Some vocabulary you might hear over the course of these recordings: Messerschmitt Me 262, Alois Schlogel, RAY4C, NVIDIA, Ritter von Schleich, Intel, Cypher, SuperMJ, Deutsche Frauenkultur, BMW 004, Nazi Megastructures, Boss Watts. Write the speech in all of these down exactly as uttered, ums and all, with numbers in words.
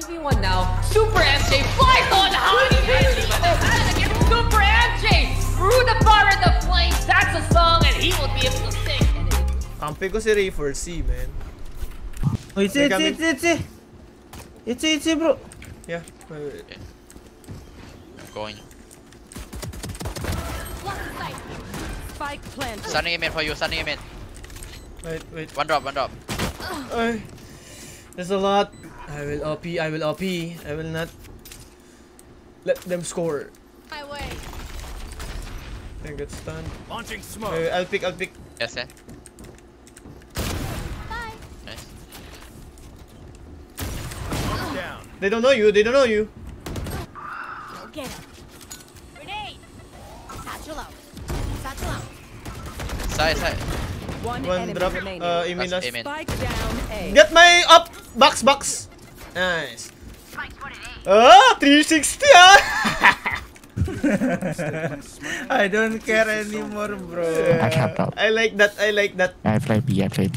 three v one now. SuperMJ flies on high. SuperMJ through the fire and the flames. That's a song, and he will be able to sing. Kampi ko si Ray for C, man. Oh, it's it, it's it, it's it. It's it, it's it, bro. Yeah. Okay. I'm going. Spike plant. Sunny mid for you. Sunny mid. Wait, wait. One drop. One drop. Uh, there's a lot. I will O P, I will O P, I will not let them score. My way. I think it's done. Launching smoke. Wait, wait, I'll pick, I'll pick. Yes, eh? Bye. Nice. Oh. Down. They don't know you, they don't know you. Go get him. Grenade. Satchel out. Satchel out. Side, side. One, One drop. Uh, Imina. Get my up! Box, box! Nice. Oh, three sixty, ah! I don't care anymore, bro. I can't help. I like that, I like that. I play B, I play B.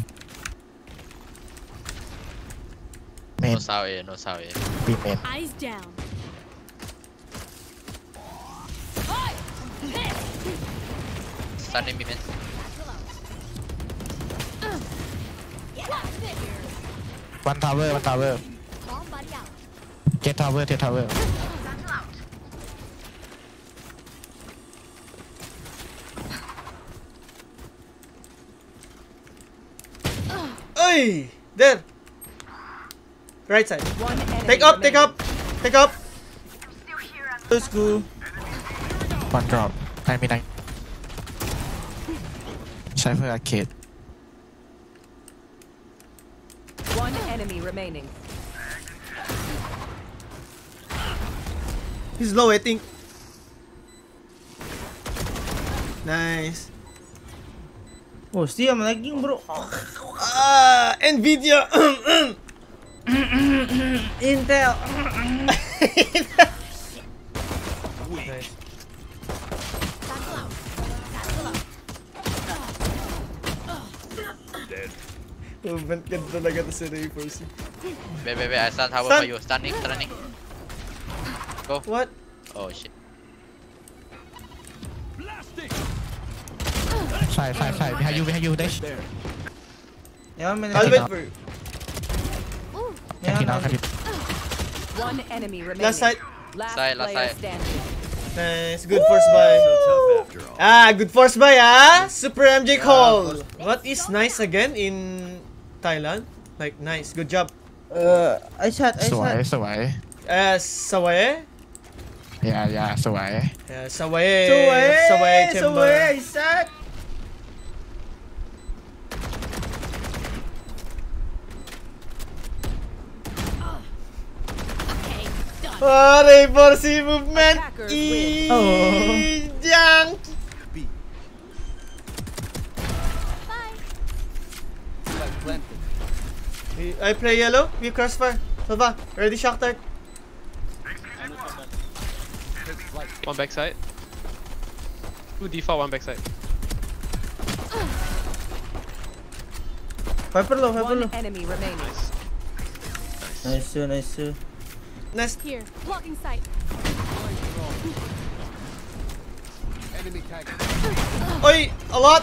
No sorry, no sorry. B man. Eyes down. Standing B man. One tower, one tower. Get tower, get tower. Hey, there. Right side. Take up, take up, take up. Let's go. One drop. I mean, I. Cypher arcade. One enemy remaining. He's low, I think. Nice. Oh, see, I'm lagging, bro. Ah, NVIDIA. Intel. Nice. Movement ka talaga to si Ray Force. Wait, wait, wait. I stand tower for you. Standing, standing. Go. What? Oh, shit. Side, side, side. Behind you, behind you. Dash. Yeah, I'm gonna wait for you. Yeah, I'm gonna one enemy remaining. Last side. Last side, last side. Nice. Good force buy. Ah, good force buy, ah. SuperMJ call. What is nice again in Thailand? Like nice, good job. Uh, I shot, I shot. Sawai, sawai. Uh, sawai. Yeah, yeah, sawai. Yeah, sawai. Sawai, sawai, sawai. I shot. What a forcey movement. E oh. Junk. I play yellow, we crossfire. Salva, ready shock tag. One backside. Two default, one backside. Viper low, Viper low. Enemy remaining. Nice. Nice. Nice too, nice too. Nice. Here, blocking sight. Enemy tag. Oi, a lot.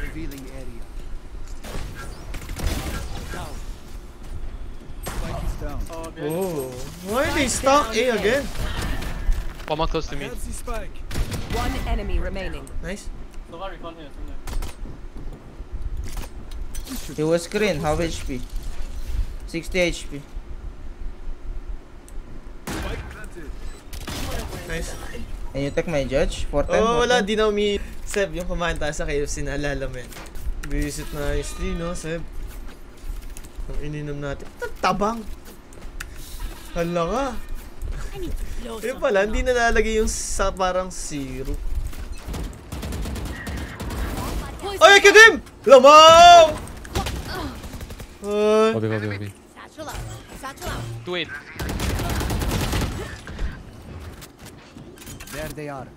Revealing area. Down. Spike is down. Oh, oh. Why are they stuck A again? One more close to me. Spike. One enemy remaining. Nice. He was green. How H P? sixty H P. Nice. And you take my judge? four times? Oh, wala, di na umi. Seb, yung kumain tayo sa K F C, naalala mo yun. Visit na yung stream, no, Seb? Ang ininom natin. Tabang! Hala ka! Yung pala, hindi na nalagay yung sa parang zero. Oh, I killed him! Lamaw! Obi, obi, obi. Do it. There they are.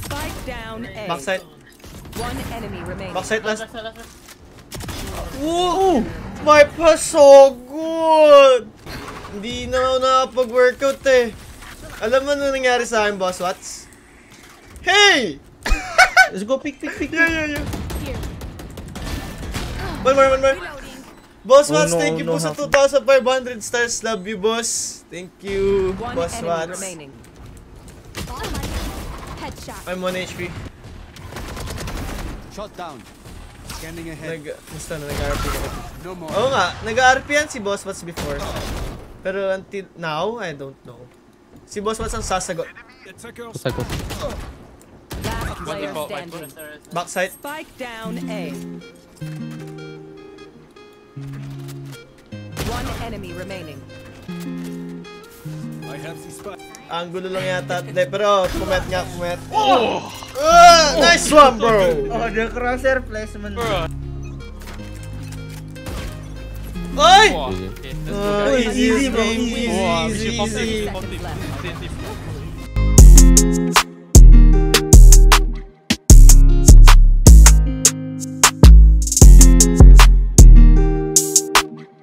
Spike down A. Backside. One enemy remaining. Last hit, last. Woo! My pass so good! Hindi na nakapag-workout eh. Alam mo nung nangyari sa akin, Boss Watts? Hey! Let's go pick, pick, pick. Yeah, yeah, yeah. Here. One more, one more. Boss Watts, oh, no, thank you no, po no, sa two thousand five hundred stars. Love you, boss. Thank you, one Boss Watts. Remaining. I'm one H P. Shot down. Scanning ahead. Nag, basta na, nag-R P yan. No more. Oo nga, nag-R P yan si Boss Watts before. Pero until now, I don't know. Si Boss Watts ang sasagot. Sasagot. Backside. Spike down A. One enemy remaining. I have the spike. Ang gulo lang yata. De, pero kumet nga, kumet. Oh! Uh, nice one, bro! Oh, the crosser placement. Bro. Ay! Oh, okay. Easy, easy, bro. Easy, easy, easy.